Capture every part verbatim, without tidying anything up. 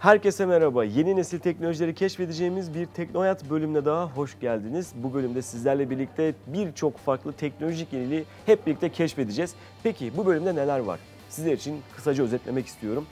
Herkese merhaba. Yeni nesil teknolojileri keşfedeceğimiz bir Teknohayat bölümüne daha hoş geldiniz. Bu bölümde sizlerle birlikte birçok farklı teknolojik yeniliği hep birlikte keşfedeceğiz. Peki bu bölümde neler var? Sizler için kısaca özetlemek istiyorum.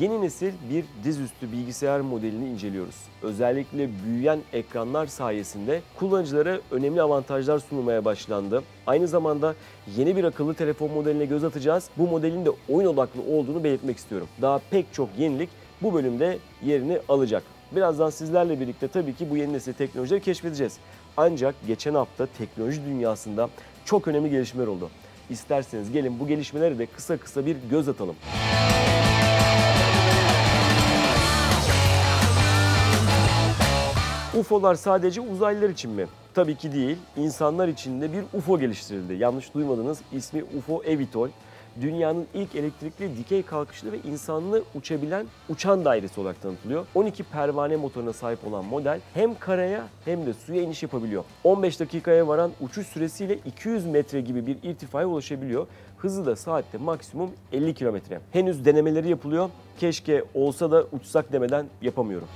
Yeni nesil bir dizüstü bilgisayar modelini inceliyoruz. Özellikle büyüyen ekranlar sayesinde kullanıcılara önemli avantajlar sunulmaya başlandı. Aynı zamanda yeni bir akıllı telefon modeline göz atacağız. Bu modelin de oyun odaklı olduğunu belirtmek istiyorum. Daha pek çok yenilik bu bölümde yerini alacak. Birazdan sizlerle birlikte tabii ki bu yeni nesil teknolojileri keşfedeceğiz. Ancak geçen hafta teknoloji dünyasında çok önemli gelişmeler oldu. İsterseniz gelin bu gelişmeleri de kısa kısa bir göz atalım. U F O'lar sadece uzaylılar için mi? Tabii ki değil. İnsanlar için de bir U F O geliştirildi. Yanlış duymadınız. İsmi U F O Evitol. Dünyanın ilk elektrikli dikey kalkışlı ve insanlı uçabilen uçan dairesi olarak tanıtılıyor. on iki pervane motoruna sahip olan model hem karaya hem de suya iniş yapabiliyor. on beş dakikaya varan uçuş süresiyle iki yüz metre gibi bir irtifaya ulaşabiliyor. Hızı da saatte maksimum elli kilometre. Henüz denemeleri yapılıyor. Keşke olsa da uçsak demeden yapamıyorum.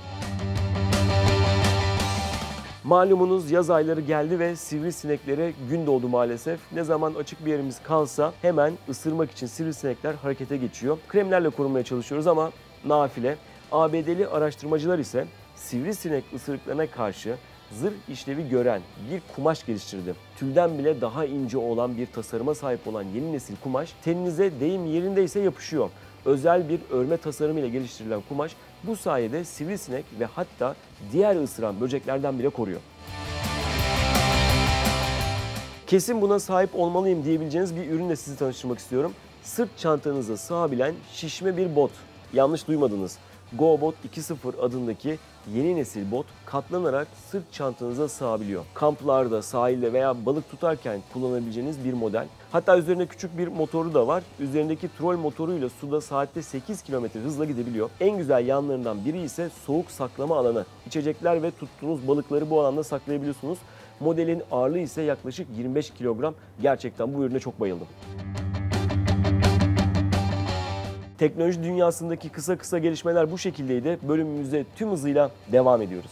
Malumunuz yaz ayları geldi ve sivrisineklere gün doğdu maalesef. Ne zaman açık bir yerimiz kalsa hemen ısırmak için sivrisinekler harekete geçiyor. Kremlerle korunmaya çalışıyoruz ama nafile. A B D'li araştırmacılar ise sivrisinek ısırıklarına karşı zırh işlevi gören bir kumaş geliştirdi. Tülden bile daha ince olan bir tasarıma sahip olan yeni nesil kumaş teninize deyim yerindeyse yapışıyor. Özel bir örme tasarımıyla geliştirilen kumaş bu sayede sivrisinek ve hatta diğer ısıran böceklerden bile koruyor. Kesin buna sahip olmalıyım diyebileceğiniz bir ürünle sizi tanıştırmak istiyorum. Sırt çantanıza sığabilen şişme bir bot. Yanlış duymadınız. GoBot iki nokta sıfır adındaki yeni nesil bot katlanarak sırt çantanıza sığabiliyor. Kamplarda, sahilde veya balık tutarken kullanabileceğiniz bir model. Hatta üzerinde küçük bir motoru da var. Üzerindeki trol motoruyla suda saatte sekiz kilometre hızla gidebiliyor. En güzel yanlarından biri ise soğuk saklama alanı. İçecekler ve tuttuğunuz balıkları bu alanda saklayabiliyorsunuz. Modelin ağırlığı ise yaklaşık yirmi beş kilogram. Gerçekten bu ürüne çok bayıldım. Teknoloji dünyasındaki kısa kısa gelişmeler bu şekildeydi. Bölümümüze tüm hızıyla devam ediyoruz.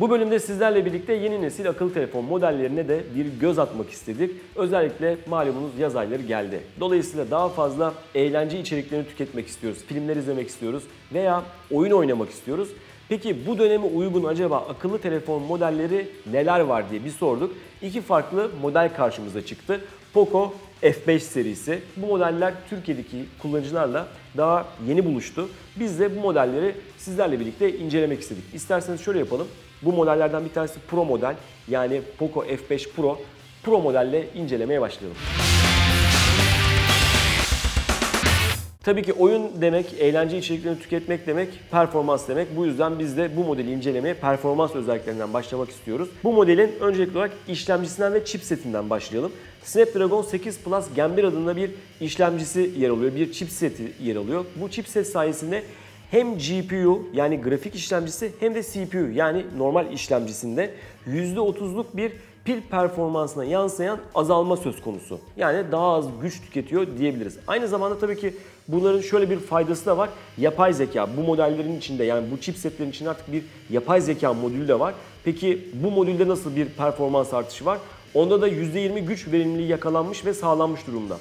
Bu bölümde sizlerle birlikte yeni nesil akıllı telefon modellerine de bir göz atmak istedik. Özellikle malumunuz yaz ayları geldi. Dolayısıyla daha fazla eğlence içeriklerini tüketmek istiyoruz. Filmler izlemek istiyoruz veya oyun oynamak istiyoruz. Peki bu döneme uygun acaba akıllı telefon modelleri neler var diye bir sorduk. İki farklı model karşımıza çıktı. Poco F beş serisi. Bu modeller Türkiye'deki kullanıcılarla daha yeni buluştu. Biz de bu modelleri sizlerle birlikte incelemek istedik. İsterseniz şöyle yapalım. Bu modellerden bir tanesi Pro model. Yani Poco F beş Pro. Pro modelle incelemeye başlayalım. Tabii ki oyun demek, eğlence içeriklerini tüketmek demek, performans demek. Bu yüzden biz de bu modeli incelemeye performans özelliklerinden başlamak istiyoruz. Bu modelin öncelikli olarak işlemcisinden ve chipsetinden başlayalım. Snapdragon sekiz Plus Gen bir adında bir işlemcisi yer alıyor, bir chipseti yer alıyor. Bu chipset sayesinde hem G P U yani grafik işlemcisi hem de C P U yani normal işlemcisinde yüzde otuzluk bir pil performansına yansıyan azalma söz konusu. Yani daha az güç tüketiyor diyebiliriz. Aynı zamanda tabii ki bunların şöyle bir faydası da var. Yapay zeka bu modellerin içinde yani bu chipsetlerin içinde artık bir yapay zeka modülü de var. Peki bu modülde nasıl bir performans artışı var? Onda da yüzde yirmi güç verimliliği yakalanmış ve sağlanmış durumda.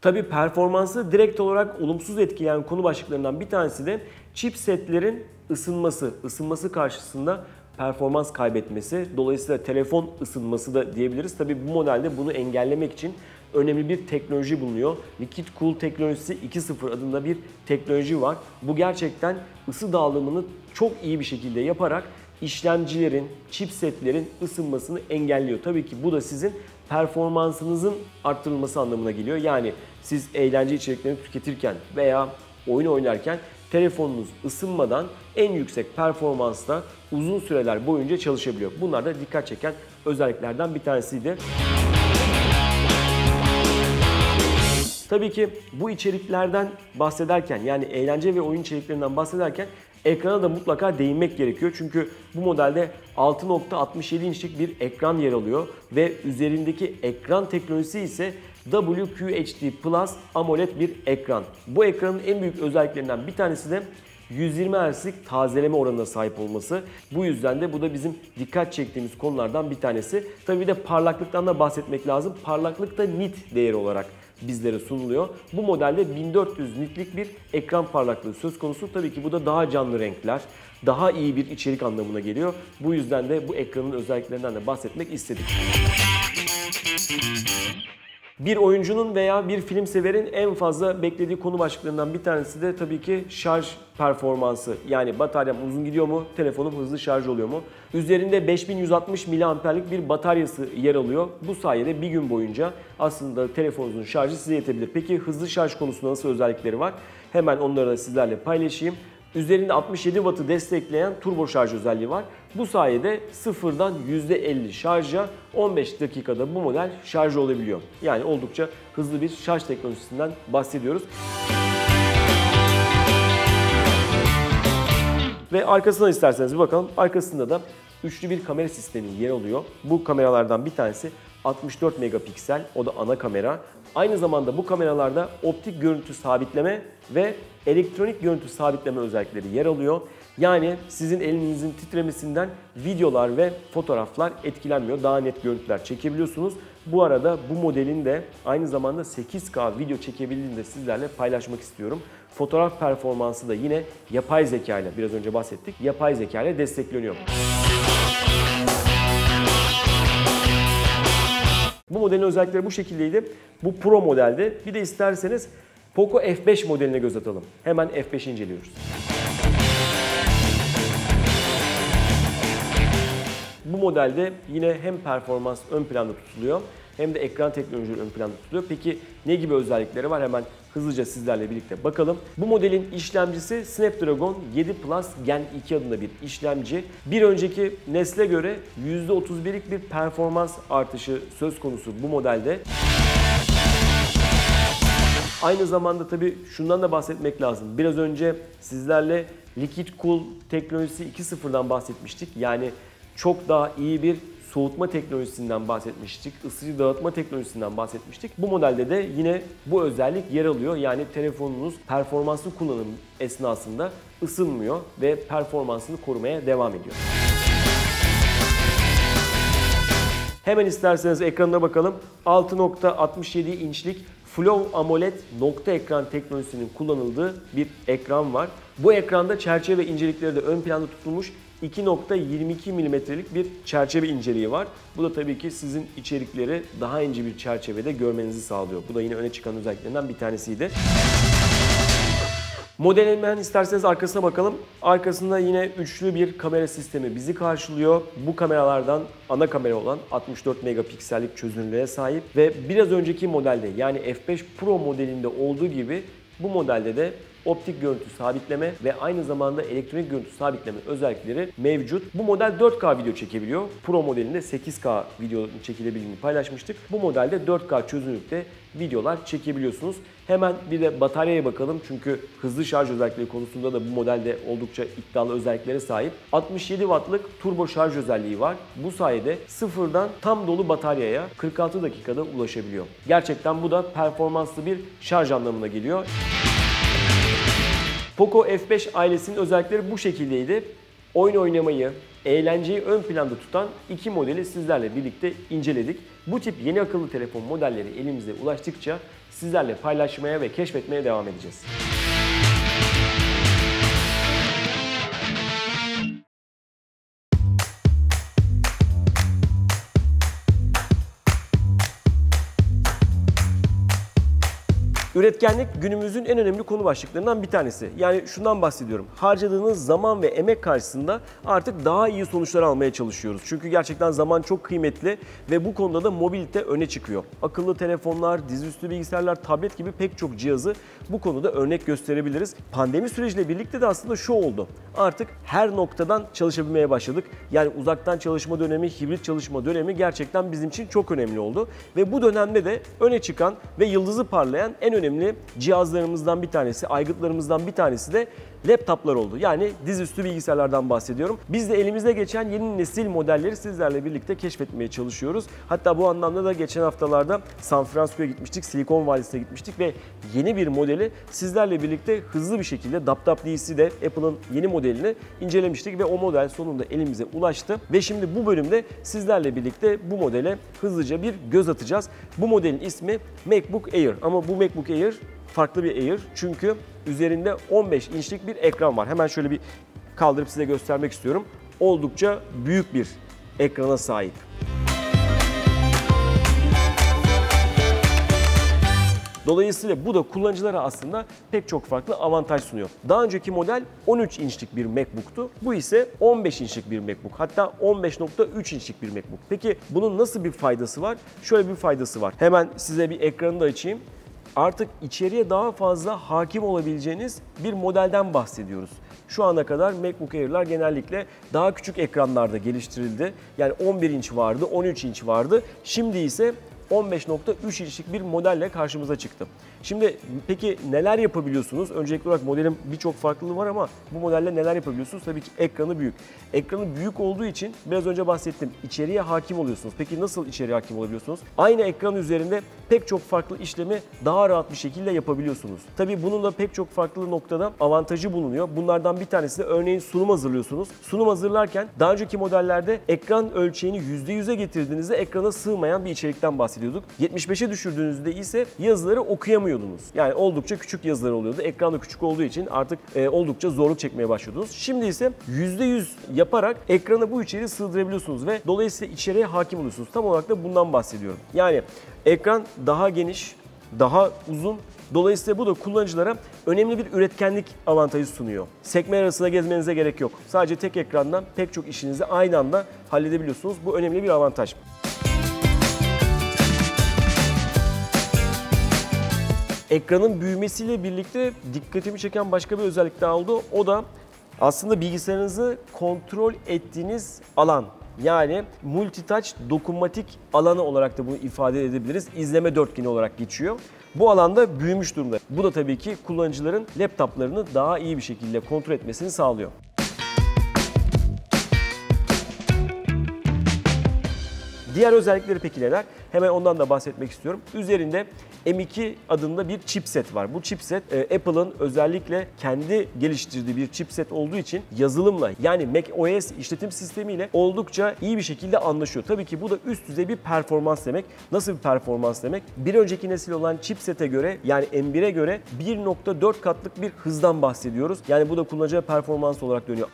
Tabii performansı direkt olarak olumsuz etkileyen konu başlıklarından bir tanesi de chipsetlerin ısınması, ısınması karşısında performans kaybetmesi. Dolayısıyla telefon ısınması da diyebiliriz. Tabii bu modelde bunu engellemek için önemli bir teknoloji bulunuyor. Liquid Cool teknolojisi iki nokta sıfır adında bir teknoloji var. Bu gerçekten ısı dağılımını çok iyi bir şekilde yaparak işlemcilerin, chipsetlerin ısınmasını engelliyor. Tabii ki bu da sizin performansınızın arttırılması anlamına geliyor. Yani siz eğlence içeriklerini tüketirken veya oyun oynarken telefonunuz ısınmadan en yüksek performansla uzun süreler boyunca çalışabiliyor. Bunlar da dikkat çeken özelliklerden bir tanesiydi. Tabii ki bu içeriklerden bahsederken yani eğlence ve oyun içeriklerinden bahsederken Ekrana da mutlaka değinmek gerekiyor çünkü bu modelde altı nokta altmış yedi inçlik bir ekran yer alıyor ve üzerindeki ekran teknolojisi ise W Q H D Plus AMOLED bir ekran. Bu ekranın en büyük özelliklerinden bir tanesi de yüz yirmi hertzlik tazeleme oranına sahip olması. Bu yüzden de bu da bizim dikkat çektiğimiz konulardan bir tanesi. Tabii bir de parlaklıktan da bahsetmek lazım. Parlaklık da nit değeri olarak bizlere sunuluyor. Bu modelde bin dört yüz nitlik bir ekran parlaklığı söz konusu. Tabii ki bu da daha canlı renkler, daha iyi bir içerik anlamına geliyor. Bu yüzden de bu ekranın özelliklerinden de bahsetmek istedik. Bir oyuncunun veya bir film severin en fazla beklediği konu başlıklarından bir tanesi de tabii ki şarj performansı. Yani bataryam uzun gidiyor mu, telefonum hızlı şarj oluyor mu? Üzerinde beş bin yüz altmış miliamperlik bir bataryası yer alıyor. Bu sayede bir gün boyunca aslında telefonunuzun şarjı size yetebilir. Peki hızlı şarj konusunda nasıl özellikleri var? Hemen onları da sizlerle paylaşayım. Üzerinde altmış yedi wattı destekleyen turbo şarj özelliği var. Bu sayede sıfırdan yüzde elli şarja on beş dakikada bu model şarj olabiliyor. Yani oldukça hızlı bir şarj teknolojisinden bahsediyoruz. Ve arkasına isterseniz bir bakalım. Arkasında da üçlü bir kamera sistemi yer alıyor. Bu kameralardan bir tanesi altmış dört megapiksel, o da ana kamera. Aynı zamanda bu kameralarda optik görüntü sabitleme ve elektronik görüntü sabitleme özellikleri yer alıyor. Yani sizin elinizin titremesinden videolar ve fotoğraflar etkilenmiyor. Daha net görüntüler çekebiliyorsunuz. Bu arada bu modelin de aynı zamanda sekiz K video çekebildiğini de sizlerle paylaşmak istiyorum. Fotoğraf performansı da yine yapay zeka ile, biraz önce bahsettik, yapay zeka ile destekleniyor. Bu modelin özellikleri bu şekildeydi. Bu Pro modelde. Bir de isterseniz Poco F beş modeline göz atalım. Hemen F beş'i inceliyoruz. Bu modelde yine hem performans ön planda tutuluyor hem de ekran teknolojileri ön planda tutuluyor. Peki ne gibi özellikleri var? Hemen hızlıca sizlerle birlikte bakalım. Bu modelin işlemcisi Snapdragon yedi Plus Gen iki adında bir işlemci. Bir önceki nesle göre yüzde otuz birlik bir performans artışı söz konusu bu modelde. Aynı zamanda tabii şundan da bahsetmek lazım. Biraz önce sizlerle Liquid Cool teknolojisi iki nokta sıfırdan bahsetmiştik. Yani çok daha iyi bir soğutma teknolojisinden bahsetmiştik, ısıtıcı dağıtma teknolojisinden bahsetmiştik. Bu modelde de yine bu özellik yer alıyor. Yani telefonunuz performanslı kullanım esnasında ısınmıyor ve performansını korumaya devam ediyor. Hemen isterseniz ekranına bakalım. altı nokta altmış yedi inçlik Flow AMOLED nokta ekran teknolojisinin kullanıldığı bir ekran var. Bu ekranda çerçeve incelikleri de ön planda tutulmuş. iki nokta yirmi iki milimetrelik bir çerçeve inceliği var. Bu da tabii ki sizin içerikleri daha ince bir çerçevede görmenizi sağlıyor. Bu da yine öne çıkan özelliklerinden bir tanesiydi. Modelin hemen isterseniz arkasına bakalım. Arkasında yine üçlü bir kamera sistemi bizi karşılıyor. Bu kameralardan ana kamera olan altmış dört megapiksellik çözünürlüğe sahip ve biraz önceki modelde, yani F beş Pro modelinde olduğu gibi bu modelde de optik görüntü sabitleme ve aynı zamanda elektronik görüntü sabitleme özellikleri mevcut. Bu model dört K video çekebiliyor. Pro modelinde sekiz K video çekilebildiğini paylaşmıştık. Bu modelde dört K çözünürlükte videolar çekebiliyorsunuz. Hemen bir de bataryaya bakalım çünkü hızlı şarj özellikleri konusunda da bu modelde oldukça iddialı özelliklere sahip. altmış yedi wattlık turbo şarj özelliği var. Bu sayede sıfırdan tam dolu bataryaya kırk altı dakikada ulaşabiliyor. Gerçekten bu da performanslı bir şarj anlamına geliyor. Poco F beş ailesinin özellikleri bu şekildeydi. Oyun oynamayı, eğlenceyi ön planda tutan iki modeli sizlerle birlikte inceledik. Bu tip yeni akıllı telefon modelleri elimize ulaştıkça sizlerle paylaşmaya ve keşfetmeye devam edeceğiz. Üretkenlik günümüzün en önemli konu başlıklarından bir tanesi. Yani şundan bahsediyorum. Harcadığınız zaman ve emek karşısında artık daha iyi sonuçlar almaya çalışıyoruz. Çünkü gerçekten zaman çok kıymetli ve bu konuda da mobilite öne çıkıyor. Akıllı telefonlar, dizüstü bilgisayarlar, tablet gibi pek çok cihazı bu konuda örnek gösterebiliriz. Pandemi süreciyle birlikte de aslında şu oldu. Artık her noktadan çalışabilmeye başladık. Yani uzaktan çalışma dönemi, hibrit çalışma dönemi gerçekten bizim için çok önemli oldu. Ve bu dönemde de öne çıkan ve yıldızı parlayan en önemli önemli cihazlarımızdan bir tanesi, aygıtlarımızdan bir tanesi de laptoplar oldu. Yani dizüstü bilgisayarlardan bahsediyorum. Biz de elimizde geçen yeni nesil modelleri sizlerle birlikte keşfetmeye çalışıyoruz. Hatta bu anlamda da geçen haftalarda San Francisco'ya gitmiştik, Silikon Vadisi'ne gitmiştik ve yeni bir modeli sizlerle birlikte hızlı bir şekilde DapDapDC'de Apple'ın yeni modelini incelemiştik ve o model sonunda elimize ulaştı. Ve şimdi bu bölümde sizlerle birlikte bu modele hızlıca bir göz atacağız. Bu modelin ismi MacBook Air ama bu MacBook Air farklı bir Air çünkü üzerinde on beş inçlik bir ekran var. Hemen şöyle bir kaldırıp size göstermek istiyorum. Oldukça büyük bir ekrana sahip. Dolayısıyla bu da kullanıcılara aslında pek çok farklı avantaj sunuyor. Daha önceki model on üç inçlik bir MacBook'tu. Bu ise on beş inçlik bir MacBook. Hatta on beş nokta üç inçlik bir MacBook. Peki bunun nasıl bir faydası var? Şöyle bir faydası var. Hemen size bir ekranı da açayım. Artık içeriye daha fazla hakim olabileceğiniz bir modelden bahsediyoruz. Şu ana kadar MacBook Air'lar genellikle daha küçük ekranlarda geliştirildi. Yani on bir inç vardı, on üç inç vardı. Şimdi ise on beş nokta üç inçlik bir modelle karşımıza çıktı. Şimdi peki neler yapabiliyorsunuz? Öncelikli olarak modelin birçok farklılığı var ama bu modelle neler yapabiliyorsunuz? Tabii ki ekranı büyük. Ekranı büyük olduğu için biraz önce bahsettim. İçeriye hakim oluyorsunuz. Peki nasıl içeriye hakim olabiliyorsunuz? Aynı ekran üzerinde pek çok farklı işlemi daha rahat bir şekilde yapabiliyorsunuz. Tabii bunun da pek çok farklı noktada avantajı bulunuyor. Bunlardan bir tanesi de örneğin sunum hazırlıyorsunuz. Sunum hazırlarken daha önceki modellerde ekran ölçeğini yüzde yüze getirdiğinizde ekrana sığmayan bir içerikten bahsediyorsunuz. yetmiş beşe düşürdüğünüzde ise yazıları okuyamıyordunuz. Yani oldukça küçük yazılar oluyordu. Ekran da küçük olduğu için artık e, oldukça zorluk çekmeye başlıyordunuz. Şimdi ise yüzde yüz yaparak ekrana bu içeriği sığdırabiliyorsunuz ve dolayısıyla içeriye hakim oluyorsunuz. Tam olarak da bundan bahsediyorum. Yani ekran daha geniş, daha uzun. Dolayısıyla bu da kullanıcılara önemli bir üretkenlik avantajı sunuyor. Sekme arasında gezmenize gerek yok. Sadece tek ekrandan pek çok işinizi aynı anda halledebiliyorsunuz. Bu önemli bir avantaj. Ekranın büyümesiyle birlikte dikkatimi çeken başka bir özellik daha oldu. O da aslında bilgisayarınızı kontrol ettiğiniz alan. Yani multitouch dokunmatik alanı olarak da bunu ifade edebiliriz. İzleme dörtgeni olarak geçiyor. Bu alanda büyümüş durumda. Bu da tabii ki kullanıcıların laptoplarını daha iyi bir şekilde kontrol etmesini sağlıyor. Diğer özellikleri peki neler? Hemen ondan da bahsetmek istiyorum. Üzerinde M iki adında bir chipset var. Bu chipset Apple'ın özellikle kendi geliştirdiği bir chipset olduğu için yazılımla yani macOS işletim sistemiyle oldukça iyi bir şekilde anlaşıyor. Tabii ki bu da üst düzey bir performans demek. Nasıl bir performans demek? Bir önceki nesil olan chipsete göre yani M bire göre bir nokta dört katlık bir hızdan bahsediyoruz. Yani bu da kullanıcıya performans olarak dönüyor.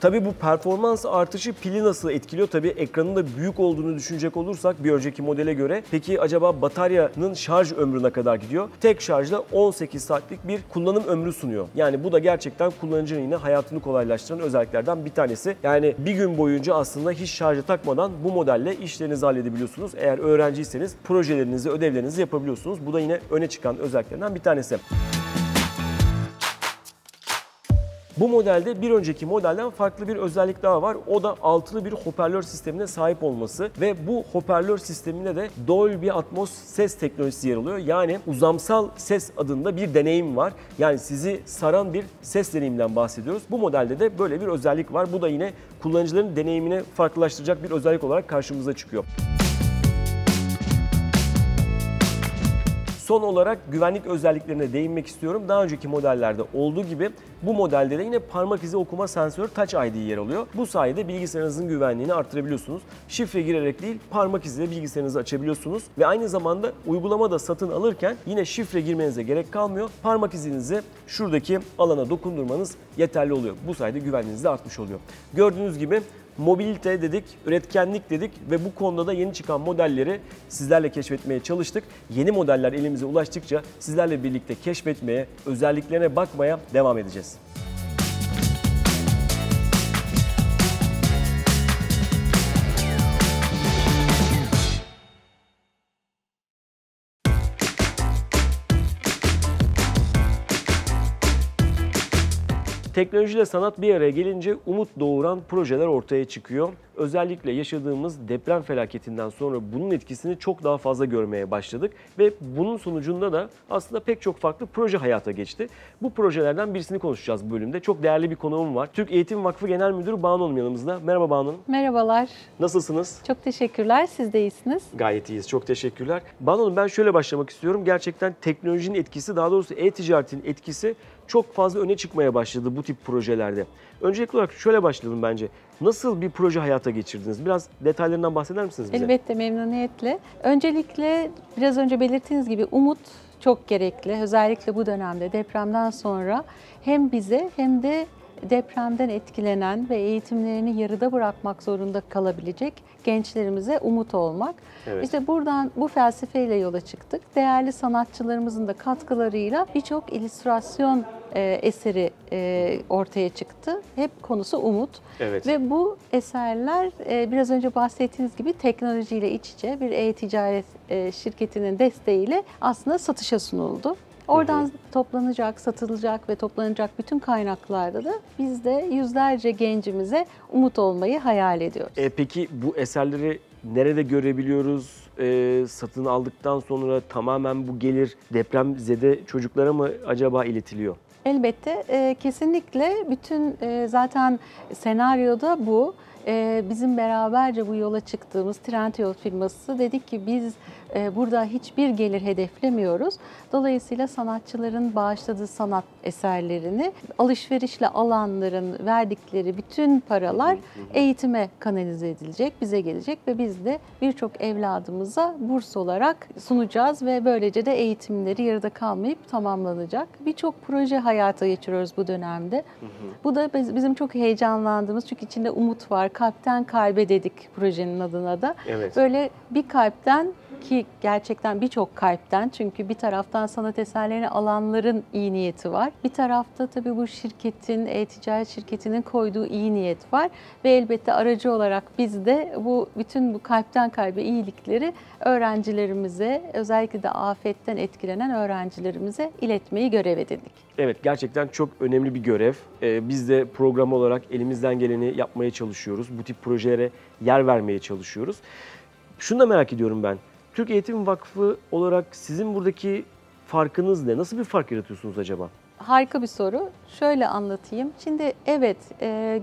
Tabii bu performans artışı pili nasıl etkiliyor? Tabii ekranın da büyük olduğunu düşünecek olursak bir önceki modele göre. Peki acaba bataryanın şarj ömrüne kadar gidiyor? Tek şarjla on sekiz saatlik bir kullanım ömrü sunuyor. Yani bu da gerçekten kullanıcının yine hayatını kolaylaştıran özelliklerden bir tanesi. Yani bir gün boyunca aslında hiç şarja takmadan bu modelle işlerinizi halledebiliyorsunuz. Eğer öğrenciyseniz projelerinizi, ödevlerinizi yapabiliyorsunuz. Bu da yine öne çıkan özelliklerinden bir tanesi. Bu modelde bir önceki modelden farklı bir özellik daha var. O da altılı bir hoparlör sistemine sahip olması ve bu hoparlör sisteminde de Dolby Atmos ses teknolojisi yer alıyor. Yani uzamsal ses adında bir deneyim var. Yani sizi saran bir ses deneyimden bahsediyoruz. Bu modelde de böyle bir özellik var. Bu da yine kullanıcıların deneyimini farklılaştıracak bir özellik olarak karşımıza çıkıyor. Son olarak güvenlik özelliklerine değinmek istiyorum. Daha önceki modellerde olduğu gibi bu modelde de yine parmak izi okuma sensörü Touch I D yer alıyor. Bu sayede bilgisayarınızın güvenliğini artırabiliyorsunuz. Şifre girerek değil parmak iziyle bilgisayarınızı açabiliyorsunuz. Ve aynı zamanda uygulama da satın alırken yine şifre girmenize gerek kalmıyor. Parmak izinizi şuradaki alana dokundurmanız yeterli oluyor. Bu sayede güvenliğiniz de artmış oluyor. Gördüğünüz gibi mobilite dedik, üretkenlik dedik ve bu konuda da yeni çıkan modelleri sizlerle keşfetmeye çalıştık. Yeni modeller elimize ulaştıkça sizlerle birlikte keşfetmeye, özelliklerine bakmaya devam edeceğiz. Teknolojiyle sanat bir araya gelince umut doğuran projeler ortaya çıkıyor. Özellikle yaşadığımız deprem felaketinden sonra bunun etkisini çok daha fazla görmeye başladık ve bunun sonucunda da aslında pek çok farklı proje hayata geçti. Bu projelerden birisini konuşacağız bu bölümde. Çok değerli bir konuğum var. Türk Eğitim Vakfı Genel Müdürü Banu Hanım yanımızda. Merhaba Banu Hanım. Merhabalar. Nasılsınız? Çok teşekkürler. Siz de iyisiniz. Gayet iyiyiz. Çok teşekkürler. Banu Hanım, ben şöyle başlamak istiyorum. Gerçekten teknolojinin etkisi, daha doğrusu e-ticaretin etkisi çok fazla öne çıkmaya başladı bu tip projelerde. Öncelikli olarak şöyle başlayalım bence. Nasıl bir proje hayata geçirdiniz? Biraz detaylarından bahseder misiniz bize? Elbette, memnuniyetle. Öncelikle biraz önce belirttiğiniz gibi umut çok gerekli. Özellikle bu dönemde depremden sonra hem bize hem de depremden etkilenen ve eğitimlerini yarıda bırakmak zorunda kalabilecek gençlerimize umut olmak. Evet. İşte buradan bu felsefeyle yola çıktık. Değerli sanatçılarımızın da katkılarıyla birçok illüstrasyon eseri ortaya çıktı. Hep konusu umut. Evet. Ve bu eserler biraz önce bahsettiğiniz gibi teknolojiyle iç içe bir e-ticaret şirketinin desteğiyle aslında satışa sunuldu. Oradan toplanacak, satılacak ve toplanacak bütün kaynaklarda da biz de yüzlerce gencimize umut olmayı hayal ediyoruz. E peki bu eserleri nerede görebiliyoruz? E, satın aldıktan sonra tamamen bu gelir depremzede çocuklara mı acaba iletiliyor? Elbette, e, kesinlikle bütün e, zaten senaryoda bu. Bizim beraberce bu yola çıktığımız Trendyol firması dedik ki biz burada hiçbir gelir hedeflemiyoruz. Dolayısıyla sanatçıların bağışladığı sanat eserlerini alışverişle alanların verdikleri bütün paralar eğitime kanalize edilecek, bize gelecek ve biz de birçok evladımıza burs olarak sunacağız ve böylece de eğitimleri yarıda kalmayıp tamamlanacak. Birçok proje hayata geçiriyoruz bu dönemde. Bu da bizim çok heyecanlandığımız, çünkü içinde umut var. Kalpten kalbe dedik projenin adına da. Evet. Böyle bir kalpten, ki gerçekten birçok kalpten, çünkü bir taraftan sanat eserlerini alanların iyi niyeti var. Bir tarafta tabii bu şirketin, e-ticaret şirketinin koyduğu iyi niyet var ve elbette aracı olarak biz de bu bütün bu kalpten kalbe iyilikleri öğrencilerimize, özellikle de afetten etkilenen öğrencilerimize iletmeyi görev edindik. Evet, gerçekten çok önemli bir görev. Ee, biz de program olarak elimizden geleni yapmaya çalışıyoruz. Bu tip projelere yer vermeye çalışıyoruz. Şunu da merak ediyorum ben. Türk Eğitim Vakfı olarak sizin buradaki farkınız ne? Nasıl bir fark yaratıyorsunuz acaba? Harika bir soru. Şöyle anlatayım. Şimdi evet,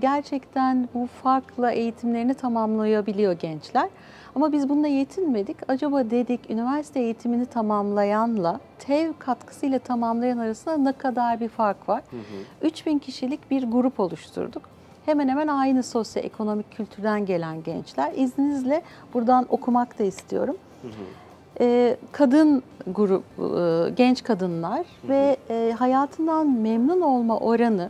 gerçekten bu farkla eğitimlerini tamamlayabiliyor gençler. Ama biz bununla yetinmedik. Acaba dedik, üniversite eğitimini tamamlayanla TEV katkısıyla tamamlayan arasında ne kadar bir fark var? Hı hı. üç bin kişilik bir grup oluşturduk. Hemen hemen aynı sosyoekonomik kültürden gelen gençler. İzninizle buradan okumak da istiyorum. Hı hı. E, kadın grup, e, genç kadınlar, hı hı, ve e, hayatından memnun olma oranı,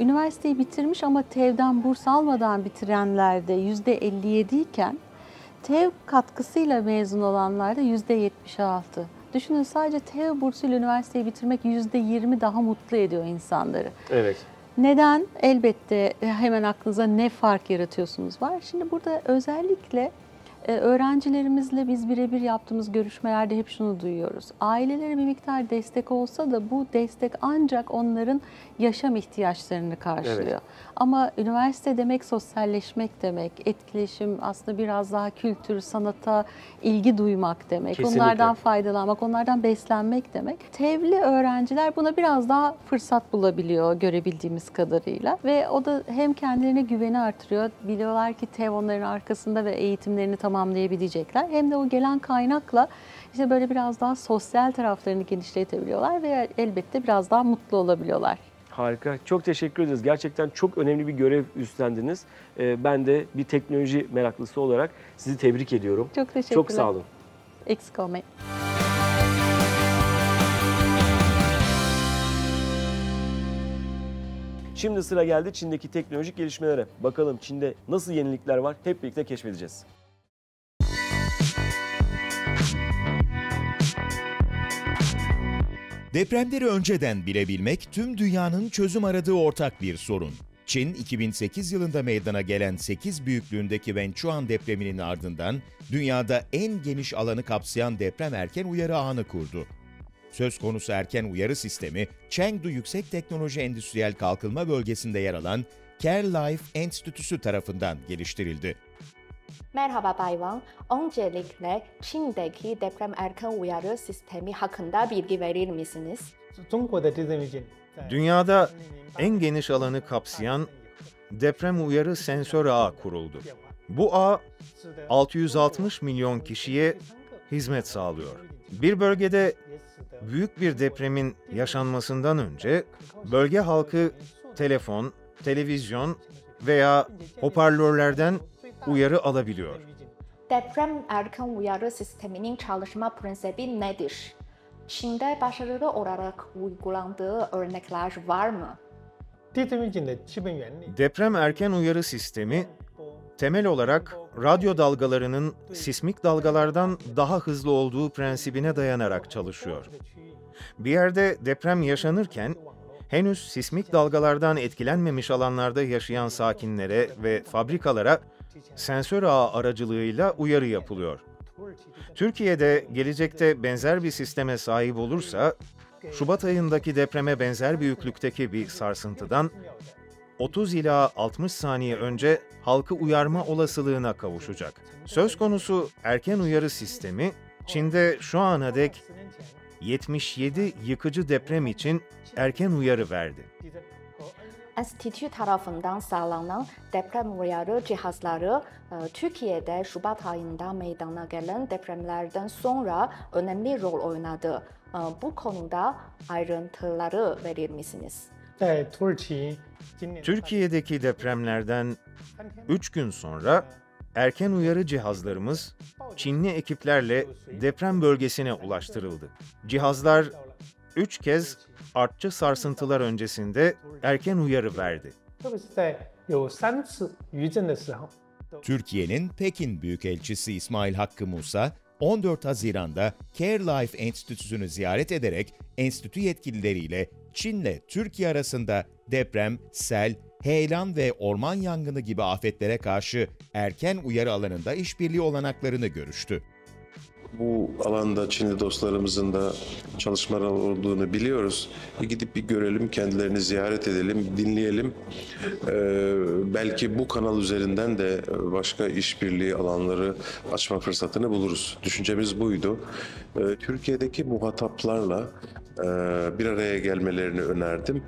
üniversiteyi bitirmiş ama TEV'den burs almadan bitirenlerde yüzde elli yedi iken, TEV katkısıyla mezun olanlarda yüzde yetmiş altı. Düşünün, sadece TEV bursuyla üniversiteyi bitirmek yüzde yirmi daha mutlu ediyor insanları. Evet. Neden? Elbette hemen aklınıza ne fark yaratıyorsunuz var. Şimdi burada özellikle Ee, öğrencilerimizle biz birebir yaptığımız görüşmelerde hep şunu duyuyoruz. Ailelere bir miktar destek olsa da bu destek ancak onların yaşam ihtiyaçlarını karşılıyor. Evet. Ama üniversite demek sosyalleşmek demek, etkileşim, aslında biraz daha kültür, sanata ilgi duymak demek, kesinlikle, onlardan faydalanmak, onlardan beslenmek demek. TEV'li öğrenciler buna biraz daha fırsat bulabiliyor görebildiğimiz kadarıyla ve o da hem kendilerine güveni artırıyor, biliyorlar ki TEV onların arkasında ve eğitimlerini tamamlıyor. tamamlayabilecekler. Hem de o gelen kaynakla işte böyle biraz daha sosyal taraflarını genişletebiliyorlar ve elbette biraz daha mutlu olabiliyorlar. Harika. Çok teşekkür ederiz. Gerçekten çok önemli bir görev üstlendiniz. Ben de bir teknoloji meraklısı olarak sizi tebrik ediyorum. Çok teşekkürler. Çok sağ olun. Eksik olmayın. Şimdi sıra geldi Çin'deki teknolojik gelişmelere. Bakalım Çin'de nasıl yenilikler var? Hep birlikte keşfedeceğiz. Depremleri önceden bilebilmek tüm dünyanın çözüm aradığı ortak bir sorun. Çin, iki bin sekiz yılında meydana gelen sekiz büyüklüğündeki Wenchuan depreminin ardından dünyada en geniş alanı kapsayan deprem erken uyarı ağını kurdu. Söz konusu erken uyarı sistemi, Chengdu Yüksek Teknoloji Endüstriyel Kalkınma Bölgesi'nde yer alan Care Life Enstitüsü tarafından geliştirildi. Merhaba Bay Wang, öncelikle Çin'deki deprem erken uyarı sistemi hakkında bilgi verir misiniz? Dünyada en geniş alanı kapsayan deprem uyarı sensör ağı kuruldu. Bu ağ altı yüz altmış milyon kişiye hizmet sağlıyor. Bir bölgede büyük bir depremin yaşanmasından önce bölge halkı telefon, televizyon veya hoparlörlerden uyarı alabiliyor. Deprem erken uyarı sisteminin çalışma prensibi nedir? Çin'de başarılı olarak uygulandığı örnekler var mı? Deprem erken uyarı sistemi temel olarak radyo dalgalarının sismik dalgalardan daha hızlı olduğu prensibine dayanarak çalışıyor. Bir yerde deprem yaşanırken henüz sismik dalgalardan etkilenmemiş alanlarda yaşayan sakinlere ve fabrikalara sensör ağı aracılığıyla uyarı yapılıyor. Türkiye'de gelecekte benzer bir sisteme sahip olursa, Şubat ayındaki depreme benzer büyüklükteki bir sarsıntıdan otuz ila altmış saniye önce halkı uyarma olasılığına kavuşacak. Söz konusu erken uyarı sistemi, Çin'de şu ana dek yetmiş yedi yıkıcı deprem için erken uyarı verdi. Enstitü tarafından sağlanan deprem uyarı cihazları, Türkiye'de Şubat ayında meydana gelen depremlerden sonra önemli rol oynadı. Bu konuda ayrıntıları verir misiniz? Türkiye'deki depremlerden üç gün sonra erken uyarı cihazlarımız Çinli ekiplerle deprem bölgesine ulaştırıldı. Cihazlar üç kez artçı sarsıntılar öncesinde erken uyarı verdi. Türkiye'nin Pekin Büyükelçisi İsmail Hakkı Musa, on dört Haziran'da Care Life Enstitüsü'nü ziyaret ederek enstitü yetkilileriyle Çin'le Türkiye arasında deprem, sel, heyelan ve orman yangını gibi afetlere karşı erken uyarı alanında işbirliği olanaklarını görüştü. Bu alanda Çinli dostlarımızın da çalışmalar olduğunu biliyoruz. Gidip bir görelim, kendilerini ziyaret edelim, dinleyelim. Ee, belki bu kanal üzerinden de başka işbirliği alanları açma fırsatını buluruz. Düşüncemiz buydu. Ee, Türkiye'deki muhataplarla e, bir araya gelmelerini önerdim.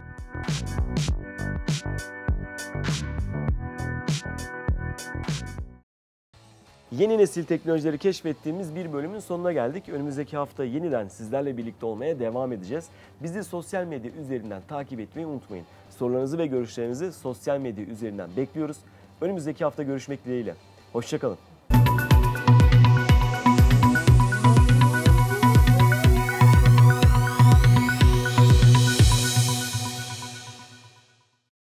Yeni nesil teknolojileri keşfettiğimiz bir bölümün sonuna geldik. Önümüzdeki hafta yeniden sizlerle birlikte olmaya devam edeceğiz. Bizi sosyal medya üzerinden takip etmeyi unutmayın. Sorularınızı ve görüşlerinizi sosyal medya üzerinden bekliyoruz. Önümüzdeki hafta görüşmek dileğiyle. Hoşça kalın.